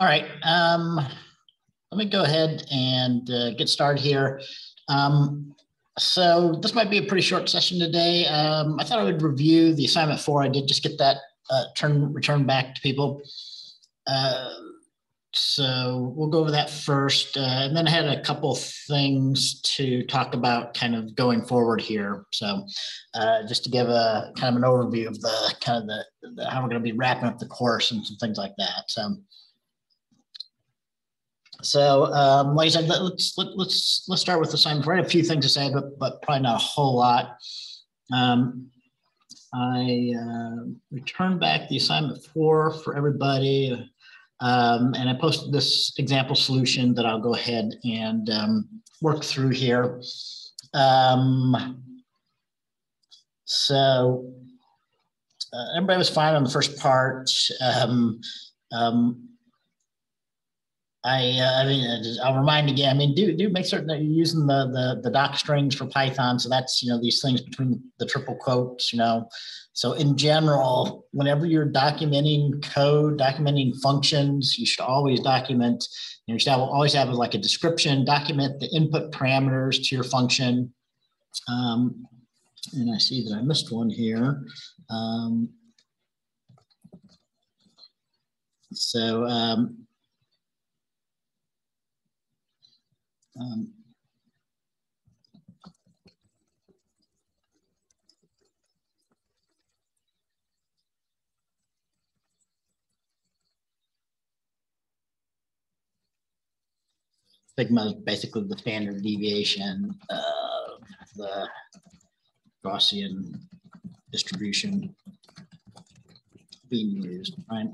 All right, let me go ahead and get started here. So this might be a pretty short session today. I thought I would review the assignment 4. I did just get that returned back to people. So we'll go over that first, and then I had a couple things to talk about kind of going forward here. So just to give a kind of an overview of the kind of the how we're going to be wrapping up the course and some things like that. So like I said, let's start with assignment 4. I had a few things to say, but probably not a whole lot. I returned back the assignment 4 for everybody. And I posted this example solution that I'll go ahead and work through here. So everybody was fine on the first part. I mean, I'll remind again. I mean, do make certain that you're using the doc strings for Python. So that's, you know, these things between the triple quotes, you know. So in general, whenever you're documenting code, documenting functions, you should always document. You should always have like a description. Document the input parameters to your function. And I see that I missed one here. Sigma is basically the standard deviation of the Gaussian distribution being used, right?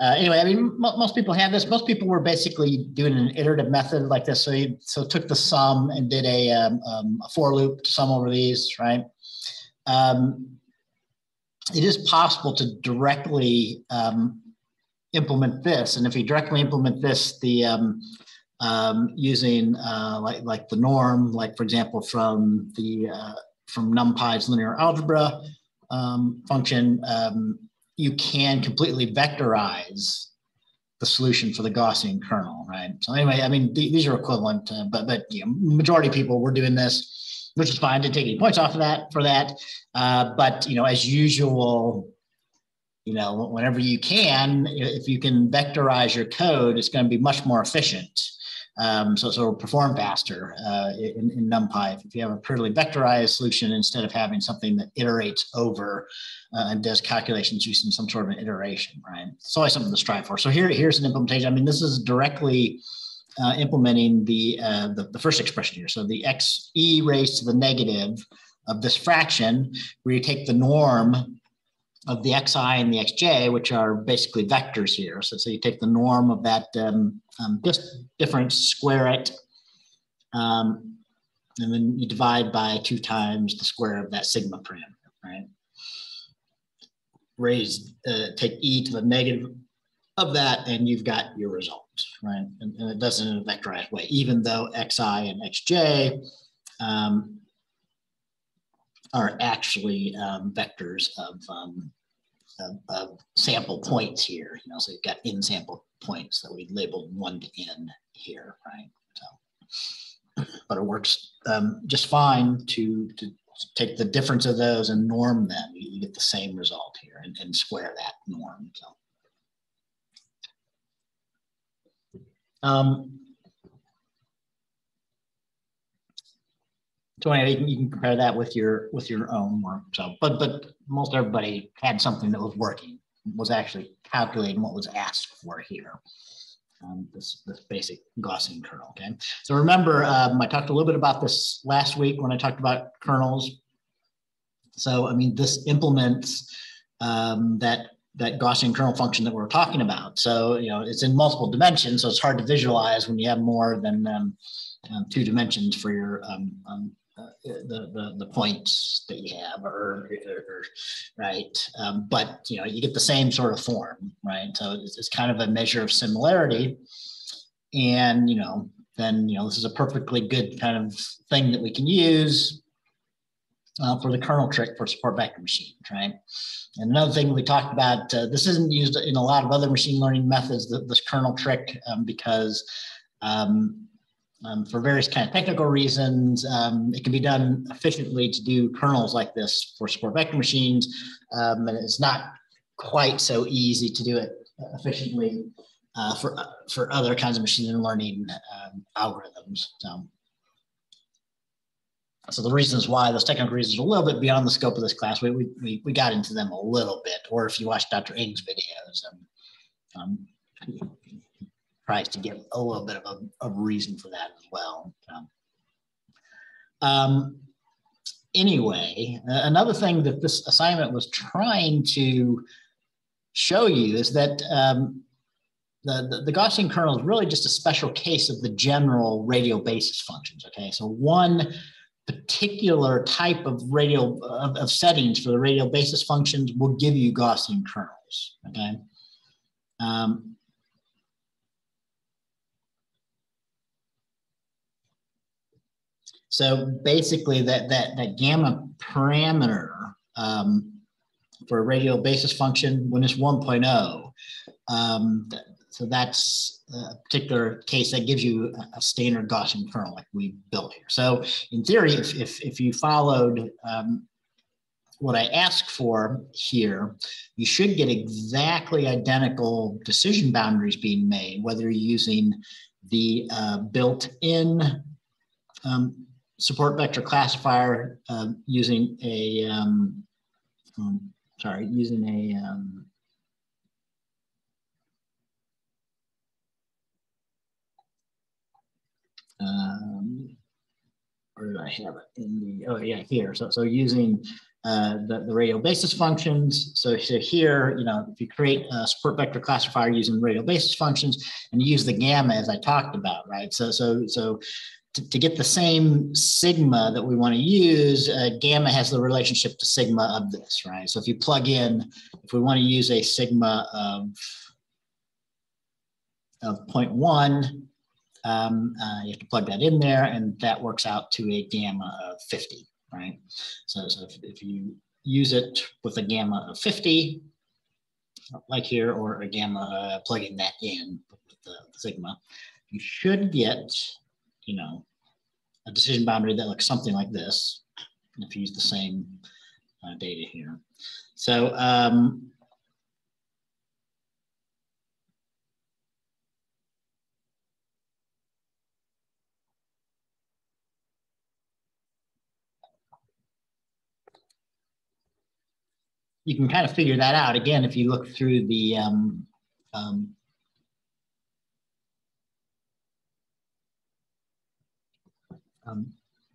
Anyway, I mean, most people had this. Most people were basically doing an iterative method like this. So took the sum and did a for loop to sum over these, right? It is possible to directly implement this. And if you directly implement this, the using like the norm, like for example, from the from NumPy's linear algebra function, you can completely vectorize the solution for the Gaussian kernel, right? So anyway, I mean, these are equivalent, but you know, majority of people were doing this, which is fine. Didn't take any points off of that for that. But you know, as usual, you know, whenever you can, if you can vectorize your code, it's going to be much more efficient. So it'll perform faster in NumPy if you have a purely vectorized solution instead of having something that iterates over and does calculations using some sort of an iteration, right? It's always something to strive for. So here's an implementation. I mean, this is directly implementing the first expression here. So the xe raised to the negative of this fraction, where you take the norm of the xi and the xj, which are basically vectors here. So you take the norm of that difference, square it, and then you divide by 2 times the square of that sigma parameter, right? Take e to the negative of that, and you've got your result, right? And it does it in a vectorized way, even though xi and xj are actually vectors of sample points here. You know, so you've got n sample points that we labeled 1 to n here, right? So, but it works just fine to take the difference of those and norm them. You get the same result here and square that norm. So. So anyway, you can compare that with your own work. So, but most everybody had something that was working, was actually calculating what was asked for here. This basic Gaussian kernel. Okay. So remember, I talked a little bit about this last week when I talked about kernels. So I mean, this implements that Gaussian kernel function that we're talking about. So you know, it's in multiple dimensions, so it's hard to visualize when you have more than 2 dimensions for your the points that you have, or right, but you know, you get the same sort of form, right? So it's kind of a measure of similarity, and you know, then you know, this is a perfectly good kind of thing that we can use for the kernel trick for support vector machines, right? And another thing we talked about, this isn't used in a lot of other machine learning methods, this kernel trick, because for various kind of technical reasons, it can be done efficiently to do kernels like this for support vector machines, and it's not quite so easy to do it efficiently for other kinds of machine learning algorithms. So the reasons why, those technical reasons, are a little bit beyond the scope of this class. We got into them a little bit, or if you watch Dr. Ng's videos, he tries to give a little bit of a reason for that as well. Anyway, another thing that this assignment was trying to show you is that the Gaussian kernel is really just a special case of the general radial basis functions, okay? So one particular type of radial of settings for the radial basis functions will give you Gaussian kernels, okay? So basically that gamma parameter for a radial basis function when it's 1.0, so that's a particular case that gives you a standard Gaussian kernel like we built here. So in theory, if you followed what I asked for here, you should get exactly identical decision boundaries being made, whether you're using the built-in support vector classifier using a, where did I have it in the, oh yeah, here. So using the radial basis functions. So here, you know, if you create a support vector classifier using radial basis functions and use the gamma as I talked about, right? So to get the same sigma that we want to use, gamma has the relationship to sigma of this, right? So if you plug in, if we want to use a sigma of 0.1, you have to plug that in there, and that works out to a gamma of 50, right? So if you use it with a gamma of 50, like here, or a gamma plugging that in with the sigma, you should get, you know, a decision boundary that looks something like this, if you use the same data here. So, you can kind of figure that out again if you look through the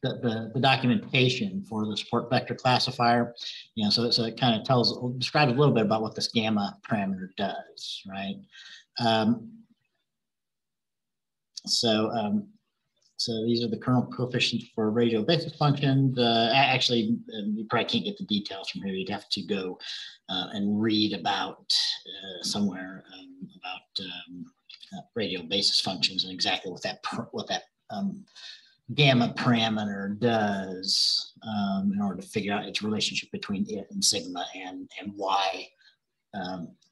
the documentation for the support vector classifier. You know, so it kind of describes a little bit about what this gamma parameter does, right? So these are the kernel coefficients for radial basis functions. Actually, you probably can't get the details from here. You'd have to go and read about somewhere radial basis functions and exactly what that gamma parameter does in order to figure out its relationship between it and sigma and why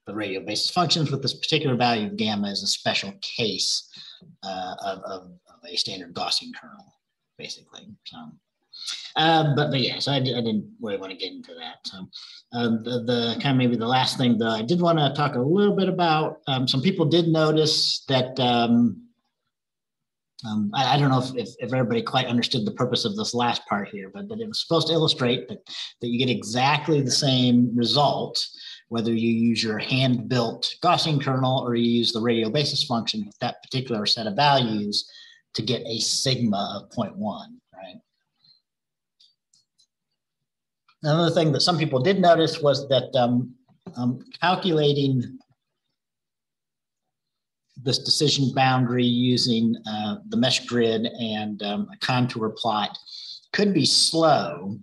the radial basis functions with this particular value of gamma is a special case of a standard Gaussian kernel, basically. But yeah, so I didn't really want to get into that. So the kind of maybe the last thing though, I did want to talk a little bit about, some people did notice that, I don't know if everybody quite understood the purpose of this last part here, but it was supposed to illustrate that you get exactly the same result whether you use your hand-built Gaussian kernel or you use the radial basis function with that particular set of values to get a sigma of 0.1, right? Another thing that some people did notice was that calculating this decision boundary using the mesh grid and a contour plot could be slow.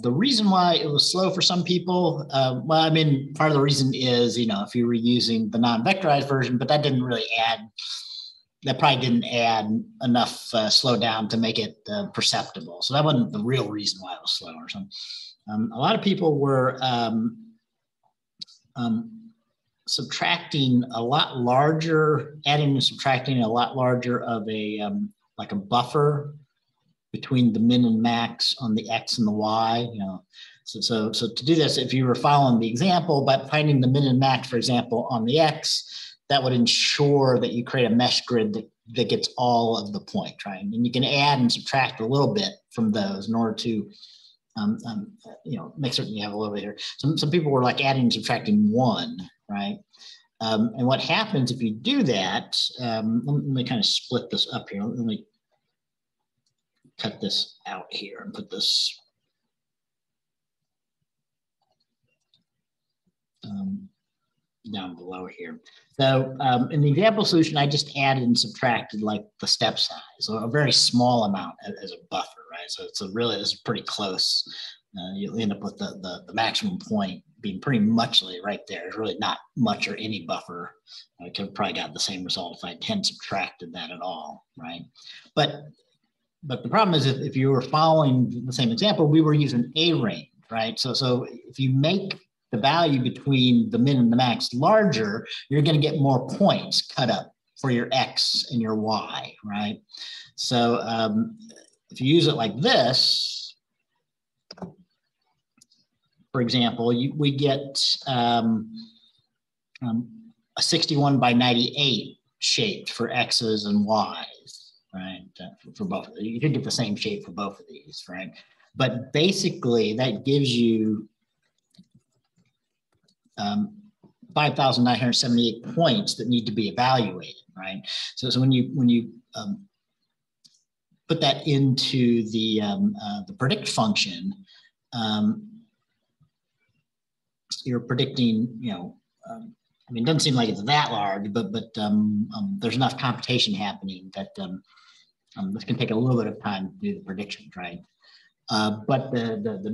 The reason why it was slow for some people, well, I mean, part of the reason is, you know, if you were using the non-vectorized version, but that didn't really add that probably didn't add enough slowdown to make it perceptible. So that wasn't the real reason why it was slower. So a lot of people were subtracting a lot larger, adding and subtracting a lot larger of a, like a buffer between the min and max on the X and the Y, you know. So to do this, if you were following the example, by finding the min and max, for example, on the X, that would ensure that you create a mesh grid that gets all of the points, right? And you can add and subtract a little bit from those in order to, you know, make certain you have a little bit here. Some people were like adding and subtracting one, right? And what happens if you do that, let me kind of split this up here. Let me cut this out here and put this down below here. So in the example solution, I just added and subtracted like the step size, so a very small amount as a buffer, right? So it's a really, it's pretty close. You'll end up with the maximum point being pretty much right there. There's really not much or any buffer. I could have probably got the same result if I hadn't subtracted that at all, right? But the problem is if you were following the same example, we were using a range, right? So if you make the value between the min and the max larger, you're going to get more points cut up for your X and your Y, right? So if you use it like this, for example, we get a 61 by 98 shape for X's and Y's, right? For both of these. You could get the same shape for both of these, right? But basically that gives you 5,978 points that need to be evaluated, right? So when you put that into the predict function, you're predicting, you know, I mean, it doesn't seem like it's that large, but there's enough computation happening that this can take a little bit of time to do the prediction, right? But the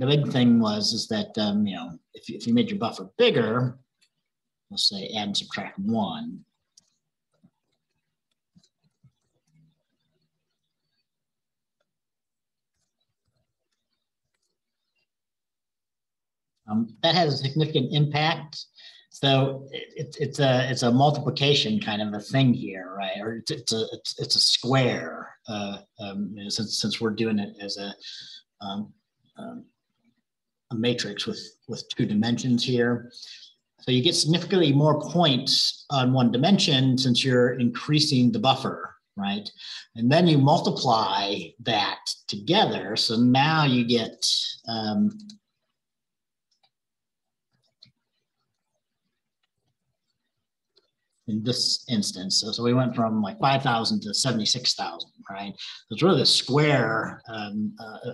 big thing was that you know, if you made your buffer bigger, let's say add and subtract one, that has a significant impact. So it's a multiplication kind of a thing here, right? Or it's a square since we're doing it as a matrix with two dimensions here. So you get significantly more points on one dimension since you're increasing the buffer, right? And then you multiply that together. So now you get in this instance, so we went from like 5,000 to 76,000, right? It's really the square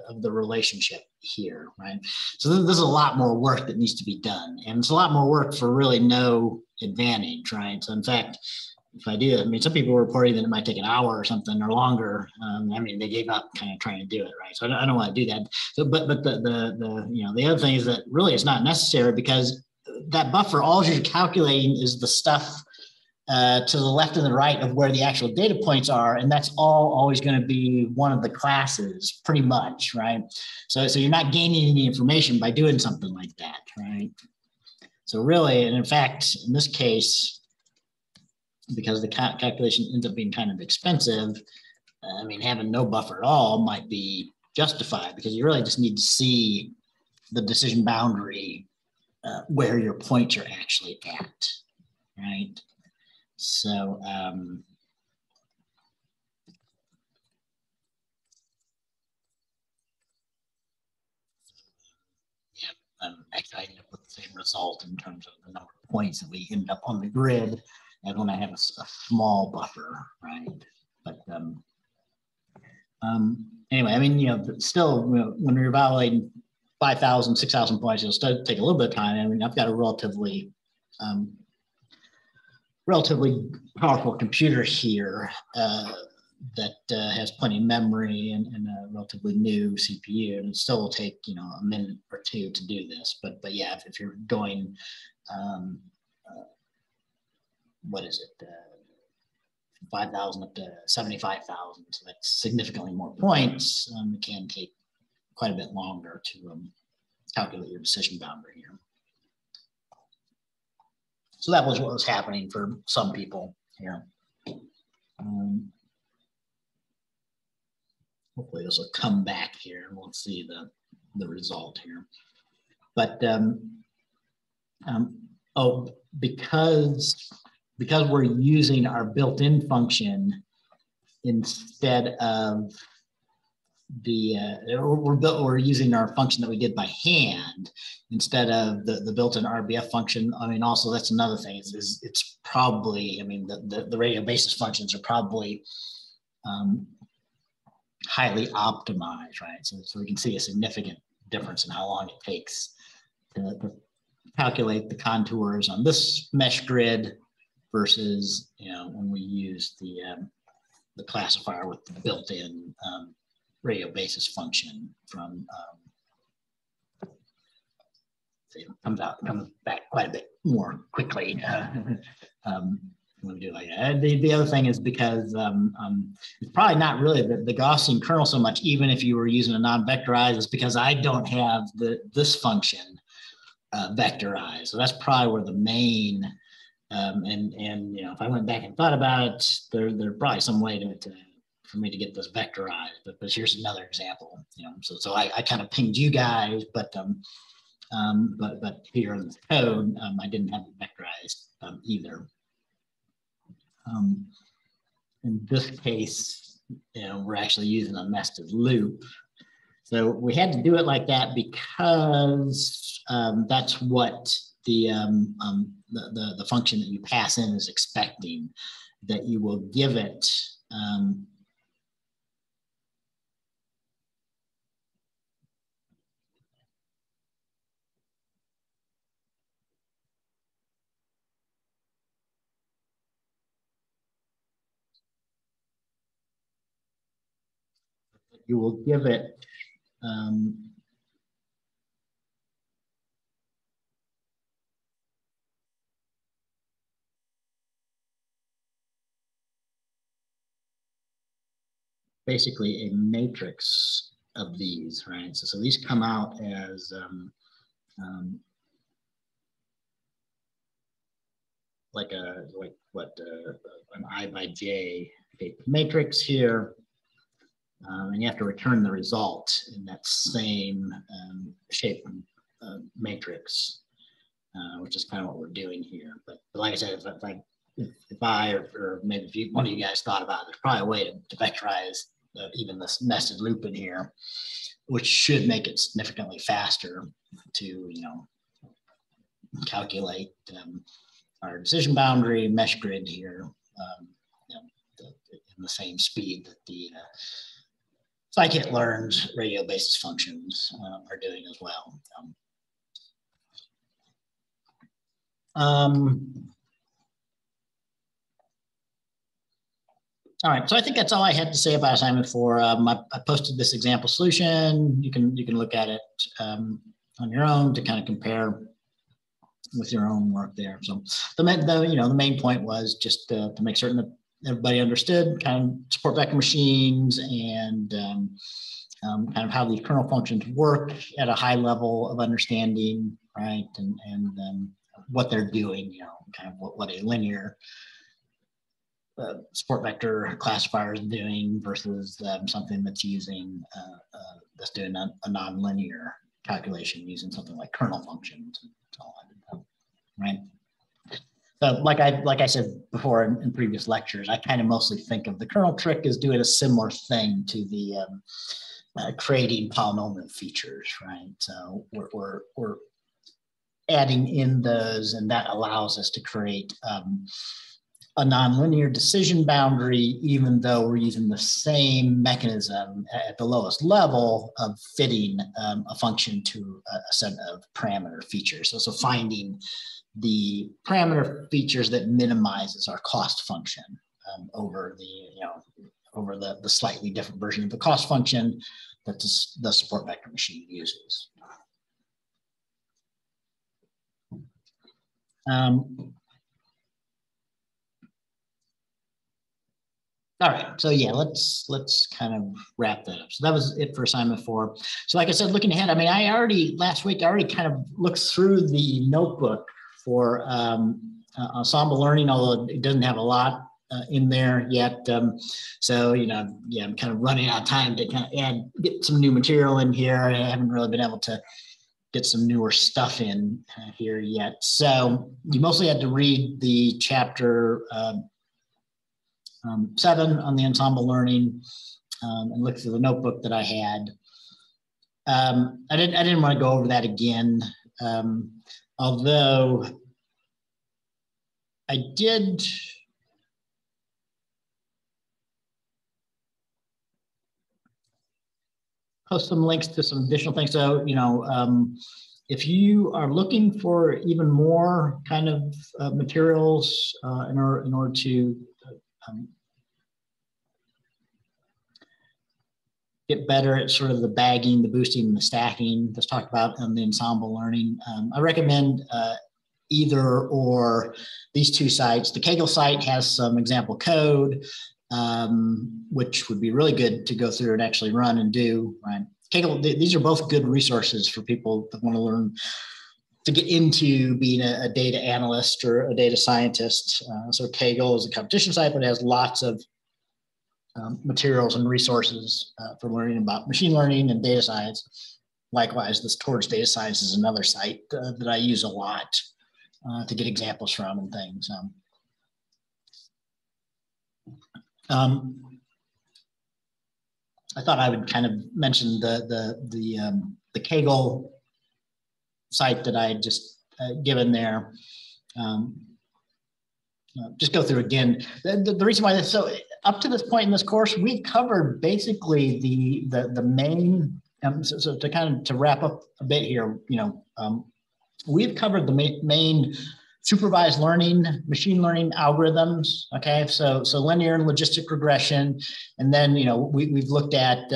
of the relationship here, right? So there's a lot more work that needs to be done, and it's a lot more work for really no advantage, right? So in fact, if I do that, I mean, some people were reporting that it might take an hour or something or longer. I mean, they gave up kind of trying to do it, right? So I don't want to do that. So, but the you know, the other thing is that really it's not necessary, because that buffer, all you're calculating is the stuff to the left and the right of where the actual data points are, and that's all always going to be one of the classes, pretty much, right? So you're not gaining any information by doing something like that, right? So really, and in fact, in this case, because the calculation ends up being kind of expensive, I mean, having no buffer at all might be justified, because you really just need to see the decision boundary where your points are actually at, right? So, yeah, actually I ended up with the same result in terms of the number of points that we end up on the grid as when I have a small buffer, right? But anyway, I mean, you know, still, you know, when we're evaluating 5,000, 6,000 points, it'll still take a little bit of time. I mean, I've got a relatively powerful computer here that has plenty of memory and a relatively new CPU, and it still will take, you know, a minute or two to do this. But yeah, if you're going, what is it? 5,000 up to 75,000. So that's significantly more points. It can take quite a bit longer to calculate your decision boundary here. So that was what was happening for some people here. Hopefully this will come back here and we'll see the result here. But because we're using our built-in function instead of the, we're using our function that we did by hand instead of the built-in RBF function. I mean, also that's another thing is it's probably, I mean, the radial basis functions are probably highly optimized, right? So we can see a significant difference in how long it takes to calculate the contours on this mesh grid versus, you know, when we use the classifier with the built-in radial basis function from it comes back quite a bit more quickly when we do like that. The other thing is because it's probably not really the Gaussian kernel so much, even if you were using a non-vectorized, is because I don't have this function vectorized. So that's probably where the main and you know, if I went back and thought about it, there's probably some way for me to get this vectorized, but here's another example, you know. So I kind of pinged you guys, but here in the code, I didn't have it vectorized either. In this case, you know, we're actually using a nested loop. So we had to do it like that because that's what the function that you pass in is expecting, that you will give it you will give it basically a matrix of these, right? So these come out as an I by J matrix here. And you have to return the result in that same shape matrix, which is kind of what we're doing here. But like I said, if I or maybe if one of you guys thought about it, there's probably a way to vectorize even this nested loop in here, which should make it significantly faster to, you know, calculate our decision boundary mesh grid here you know, in the same speed that the scikit-learned radial basis functions are doing as well. All right, so I think that's all I had to say about assignment 4. I posted this example solution. You can look at it on your own to kind of compare with your own work there. So the main point was just to make certain that everybody understood kind of support vector machines and kind of how these kernel functions work at a high level of understanding, right? And then what they're doing, you know, kind of what a linear support vector classifier is doing versus something that's using that's doing a non-linear calculation using something like kernel functions and so on, right? So like I said before in previous lectures, I kind of mostly think of the kernel trick as doing a similar thing to the creating polynomial features, right? So we're adding in those, and that allows us to create a nonlinear decision boundary, even though we're using the same mechanism at the lowest level of fitting a function to a set of parameter features. So finding the parameter features that minimizes our cost function over the, you know, over the slightly different version of the cost function that the support vector machine uses. All right, so yeah, let's kind of wrap that up. So that was it for assignment 4. So like I said, looking ahead, I mean, last week I already kind of looked through the notebook for ensemble learning, although it doesn't have a lot in there yet. So, you know, yeah, I'm kind of running out of time to kind of get some new material in here. I haven't really been able to get some newer stuff in here yet. So you mostly had to read the chapter 7 on the ensemble learning and look through the notebook that I had. I didn't want to go over that again, although I did. Post some links to some additional things. So, you know, if you are looking for even more kind of materials in order to get better at sort of the bagging, the boosting, and the stacking that's talked about in the ensemble learning, I recommend either or these two sites. The Kaggle site has some example code, which would be really good to go through and actually run and do, right? Kaggle, these are both good resources for people that want to learn to get into being a data analyst or a data scientist. So Kaggle is a competition site, but it has lots of materials and resources for learning about machine learning and data science. Likewise, this Torch Data Science is another site that I use a lot to get examples from and things. I thought I would kind of mention the Kaggle site that I had just given there. Just go through again. The reason why this, so up to this point in this course, we covered basically the main. So to kind of to wrap up a bit here, you know, we've covered the main supervised learning, machine learning algorithms. Okay, so linear and logistic regression, and then you know we've looked at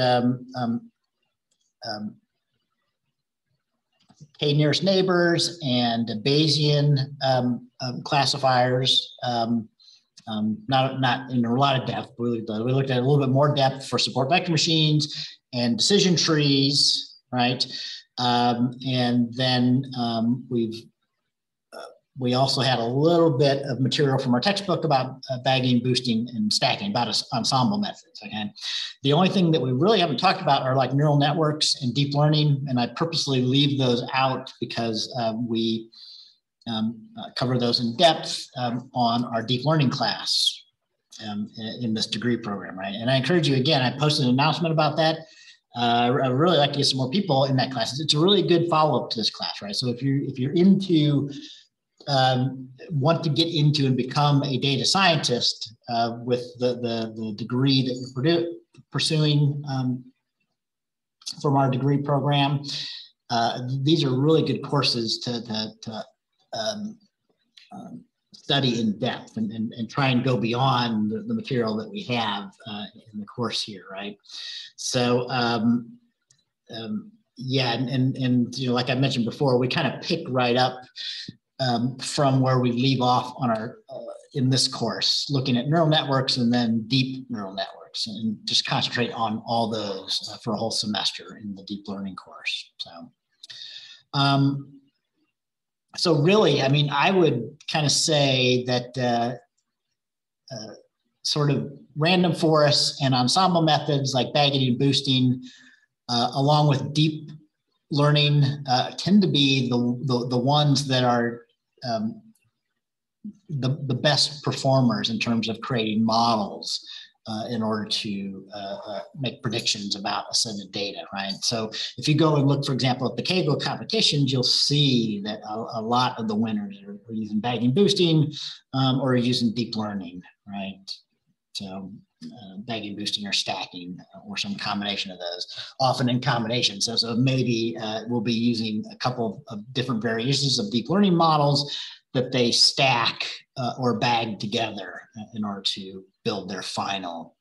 k-nearest neighbors and Bayesian classifiers. Not in a lot of depth. We looked at a little bit more depth for support vector machines and decision trees, right? And then we also had a little bit of material from our textbook about bagging, boosting, and stacking, about ensemble methods, okay? The only thing that we really haven't talked about are like neural networks and deep learning, and I purposely leave those out because we cover those in depth on our deep learning class in this degree program, right? And I encourage you, again, I posted an announcement about that. I really like to get some more people in that class. It's a really good follow-up to this class, right? So if you're into want to get into and become a data scientist with the degree that you're pursuing from our degree program, these are really good courses to study in depth and try and go beyond the material that we have in the course here, right? So yeah, and you know, like I mentioned before, we kind of pick right up from where we leave off on our in this course, looking at neural networks and then deep neural networks, and just concentrate on all those for a whole semester in the deep learning course. So, so really, I mean, I would kind of say that sort of random forests and ensemble methods like bagging and boosting, along with deep learning, tend to be the ones that are the best performers in terms of creating models in order to make predictions about a set of data, right? So if you go and look, for example, at the Kaggle competitions, you'll see that a lot of the winners are using bagging and boosting or using deep learning, right? So bagging, boosting, or stacking, or some combination of those, often in combination. So maybe we'll be using a couple of different variations of deep learning models that they stack or bag together in order to build their final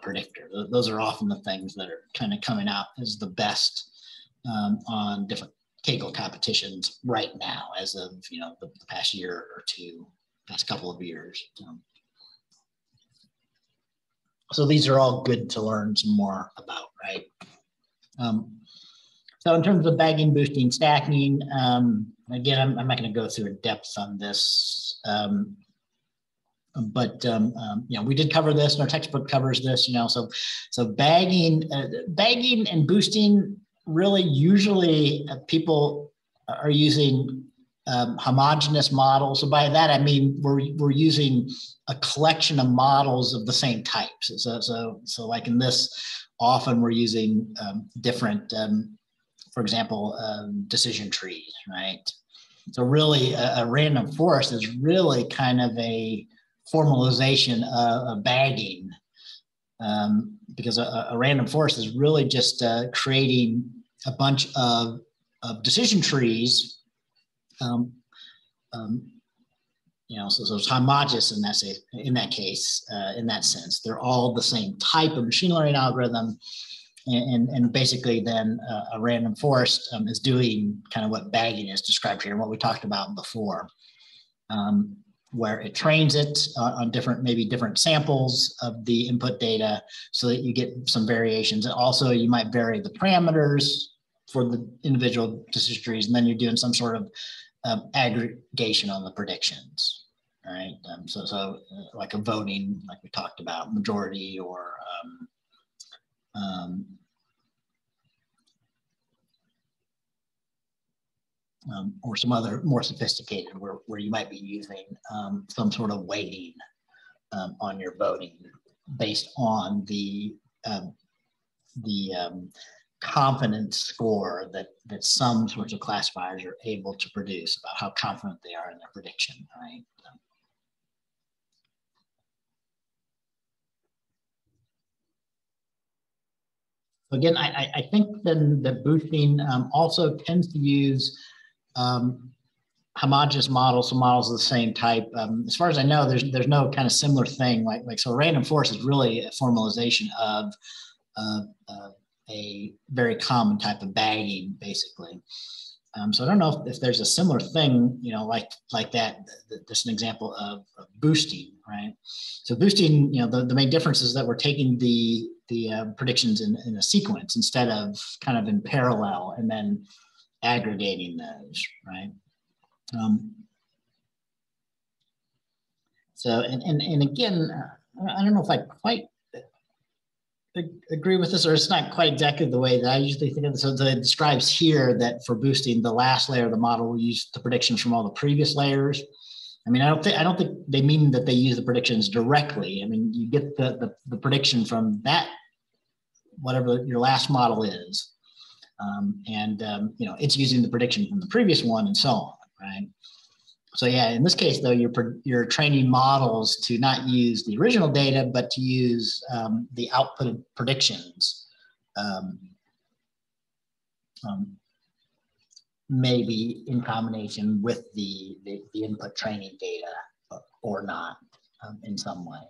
predictor. Those are often the things that are kind of coming out as the best on different Kaggle competitions right now, as of, you know, the past year or two, past couple of years. So these are all good to learn some more about, right? So in terms of bagging, boosting, stacking, again, I'm not going to go through in depth on this, but you know, we did cover this, and our textbook covers this. You know, so bagging and boosting, really, usually people are using homogeneous models. So by that, I mean we're using a collection of models of the same types. So like in this, often we're using different, for example, decision trees, right? So really, a random forest is really kind of a formalization of bagging, because a random forest is really just creating a bunch of decision trees. You know, so it's homogeneous in that sense. They're all the same type of machine learning algorithm, and basically then a random forest is doing kind of what bagging is described here, and what we talked about before, where it trains it on maybe different samples of the input data so that you get some variations. And also you might vary the parameters for the individual decision trees, and then you're doing some sort of aggregation on the predictions, right? So like a voting, like we talked about, majority or or some other more sophisticated, where you might be using some sort of weighting on your voting based on the confidence score that some sorts of classifiers are able to produce about how confident they are in their prediction, right? So again, I think then the boosting also tends to use homogeneous models, so models of the same type. As far as I know, there's no kind of similar thing like so. Random forest is really a formalization of a very common type of bagging, basically. So I don't know if there's a similar thing, you know, like that. That's an example of boosting, right? So boosting, you know, the main difference is that we're taking the predictions in a sequence instead of kind of in parallel and then aggregating those, right? So again, I don't know if I quite agree with this, or it's not quite exactly the way that I usually think of it. So it describes here that for boosting, the last layer of the model will use the predictions from all the previous layers. I mean, I don't think they mean that they use the predictions directly. I mean, you get the prediction from that, whatever your last model is, you know, it's using the prediction from the previous one, and so on, right? So yeah, in this case though, you're training models to not use the original data, but to use the output of predictions maybe in combination with the input training data, or not in some way.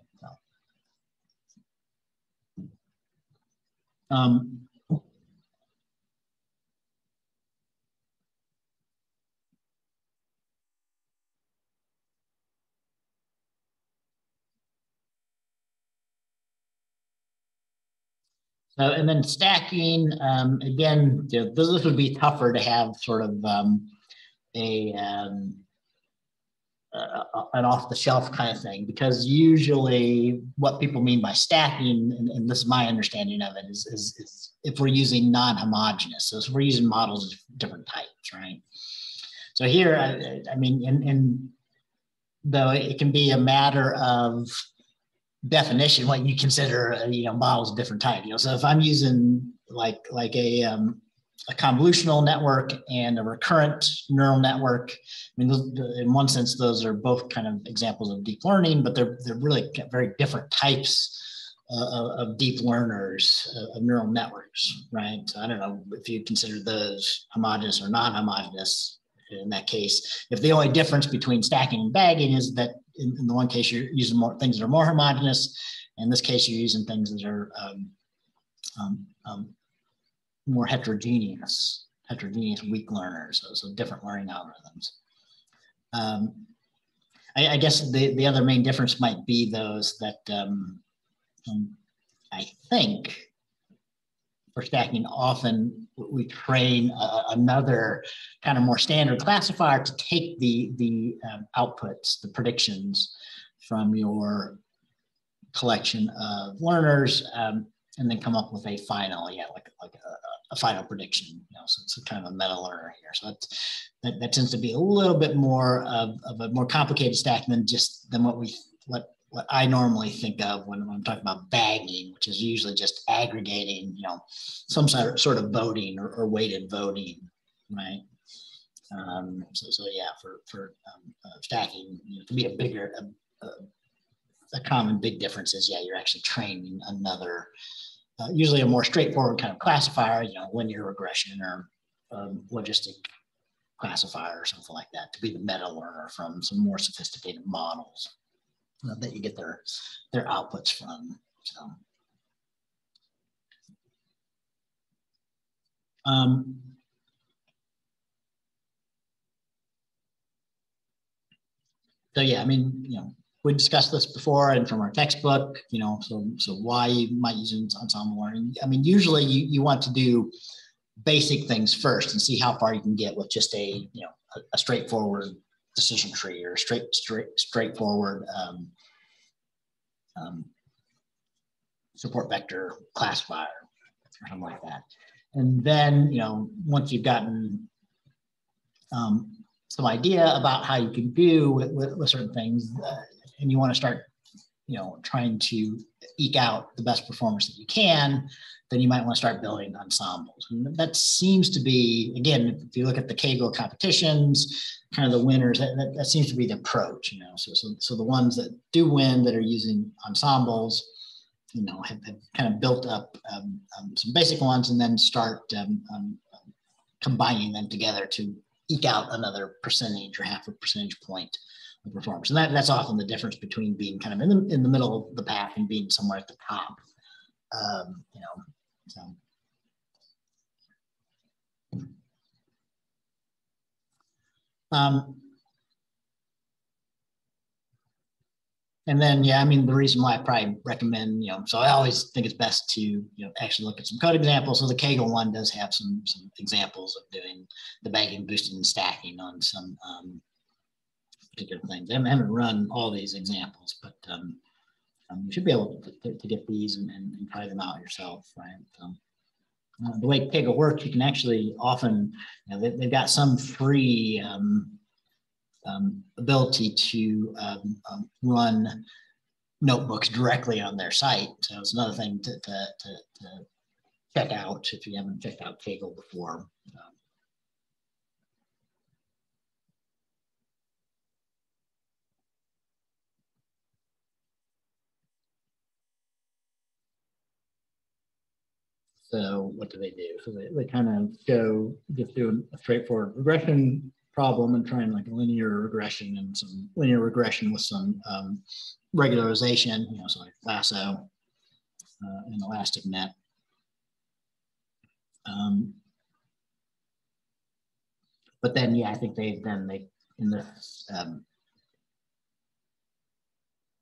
So. And then stacking, again, this would be tougher to have sort of an off-the-shelf kind of thing, because usually what people mean by stacking, and this is my understanding of it, is if we're using non-homogeneous, so if we're using models of different types, right? So here, I mean, and though it can be a matter of definition, what you consider, you know, models of different type. You know, so if I'm using like a convolutional network and a recurrent neural network, I mean, those, in one sense, those are both kind of examples of deep learning, but they're really very different types of deep learners of neural networks, right? So I don't know if you consider those homogeneous or non-homogeneous. In that case, if the only difference between stacking and bagging is that in the one case you're using more things that are more homogeneous, in this case you're using things that are more heterogeneous weak learners, so different learning algorithms. I guess the other main difference might be those that I think, for stacking, often we train another kind of more standard classifier to take the outputs, the predictions from your collection of learners, and then come up with a final, like a final prediction. So it's kind of a meta learner here. So that tends to be a little bit more of a more complicated stack than what I normally think of when I'm talking about bagging, which is usually just aggregating, some sort of voting or weighted voting, right? So yeah, for stacking, it can be a bigger, a common big difference is, yeah, you're actually training another, usually a more straightforward kind of classifier, linear regression or logistic classifier or something like that, to be the meta learner from some more sophisticated models that you get their outputs from. So, yeah, I mean, we discussed this before and from our textbook, so why you might use ensemble learning. I mean, usually you want to do basic things first and see how far you can get with just a, a straightforward decision tree or straightforward support vector classifier or something like that. And then, once you've gotten some idea about how you can do with certain things, and you want to start, trying to eke out the best performance that you can, then you might want to start building ensembles. And that seems to be, again, if you look at the Kaggle competitions, kind of the winners, that seems to be the approach, So the ones that do win that are using ensembles, have kind of built up some basic ones and then start combining them together to eke out another percentage or half a percentage point of performance. And that's often the difference between being kind of in the middle of the pack and being somewhere at the top. And then, yeah, I mean, the reason why I probably recommend, so I always think it's best to, actually look at some code examples. So the Kaggle one does have some examples of doing the bagging, boosting, and stacking on some particular things. I haven't run all these examples, but you should be able to get these and try them out yourself, right? The way Kaggle works, you can actually often, they've got some free ability to run notebooks directly on their site. So it's another thing to check out if you haven't checked out Kaggle before. So what do? So they kind of go just do a straightforward regression problem and trying like a linear regression and some linear regression with some regularization, so like lasso and elastic net. But then, yeah, I think they in this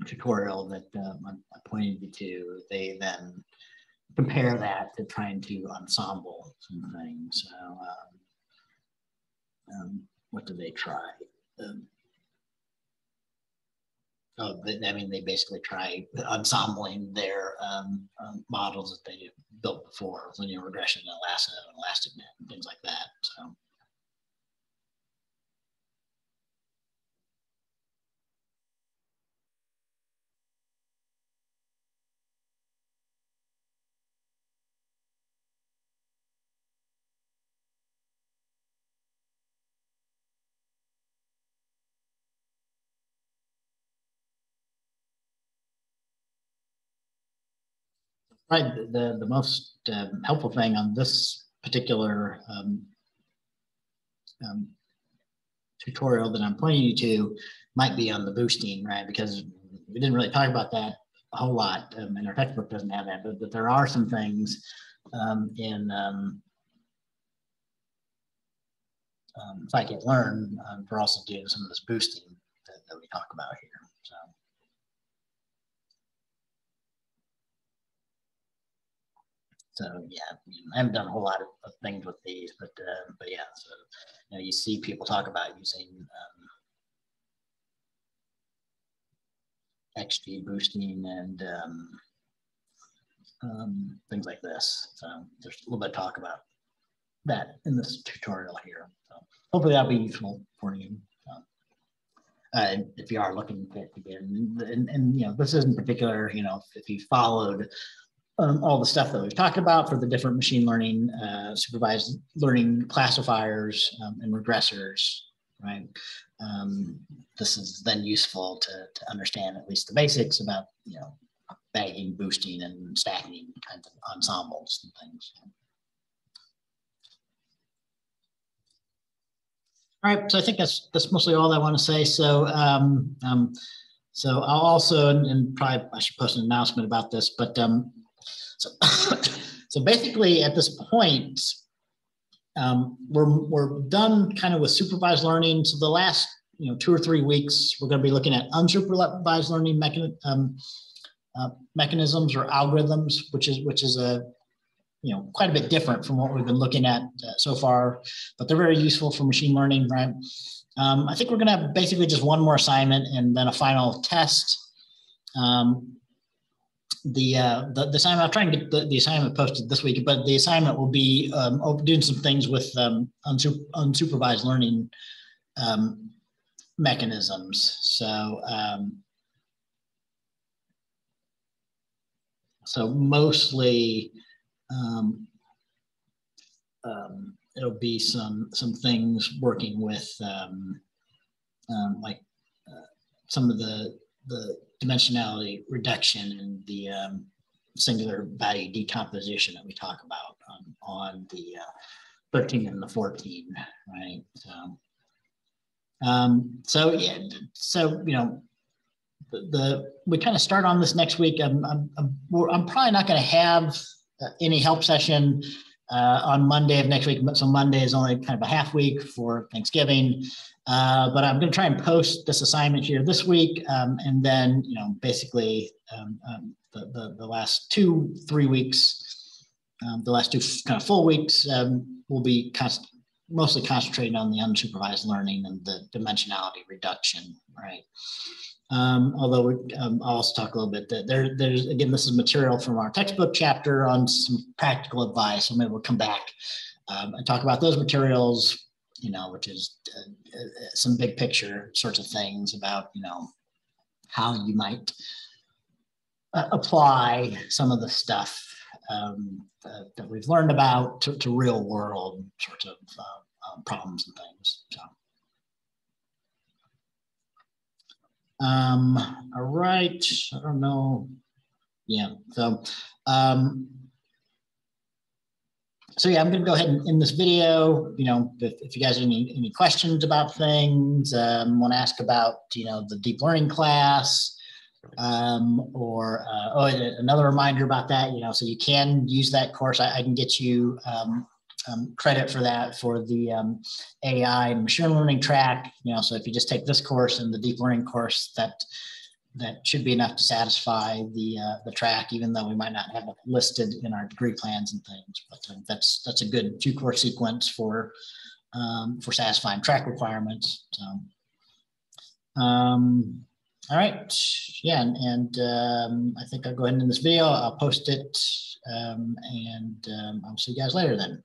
tutorial that I pointed you to, they then compare that to trying to ensemble some things. So what do they try? I mean, they basically try ensembling their models that they built before, linear regression, and lasso, and elastic net, and things like that. So. Right, the most helpful thing on this particular tutorial that I'm pointing you to might be on the boosting, right? Because we didn't really talk about that a whole lot, and our textbook doesn't have that, but there are some things in scikit-learn for also doing some of this boosting that we talk about here, so. So yeah, I haven't done a whole lot of things with these, but yeah, so you see people talk about using XG boosting and things like this. So there's a little bit of talk about that in this tutorial here. So hopefully that'll be useful for you. If you are looking fit again, and this isn't particular, if you followed all the stuff that we've talked about for the different machine learning, supervised learning classifiers and regressors, right? This is then useful to understand at least the basics about, bagging, boosting, and stacking kinds of ensembles and things. All right, so I think that's mostly all I want to say. So, so I'll also, and probably I should post an announcement about this, but so basically at this point, we're done kind of with supervised learning. So the last 2 or 3 weeks, we're going to be looking at unsupervised learning mechanisms or algorithms, which is a quite a bit different from what we've been looking at so far, but they're very useful for machine learning, right? I think we're going to have basically just one more assignment and then a final test. The assignment, I'll try and get the assignment posted this week, but the assignment will be doing some things with unsupervised learning mechanisms. So, so mostly, it'll be some things working with like some of the dimensionality reduction and the singular value decomposition that we talk about on the 13 and the 14, right? So, so yeah, so we kind of start on this next week. I'm probably not going to have any help session on Monday of next week. So Monday is only kind of a half week for Thanksgiving, but I'm going to try and post this assignment here this week, and then basically the last 2-3 weeks, the last 2 kind of full weeks will be mostly concentrated on the unsupervised learning and the dimensionality reduction, right? Although I'll also talk a little bit that there's again, this is material from our textbook chapter on some practical advice. So maybe we'll come back and talk about those materials, which is some big picture sorts of things about, how you might apply some of the stuff that we've learned about to real world sorts of problems and things. So. All right, I don't know. Yeah, so, so yeah, I'm gonna go ahead and end this video. If you guys have any questions about things, wanna ask about, the deep learning class, or, oh, another reminder about that, so you can use that course. I can get you, credit for that for the AI and machine learning track. So if you just take this course and the deep learning course, that should be enough to satisfy the track, even though we might not have it listed in our degree plans and things. But that's a good 2-course sequence for satisfying track requirements. So, all right, yeah, and I think I'll go ahead and end this video. I'll post it, and I'll see you guys later then.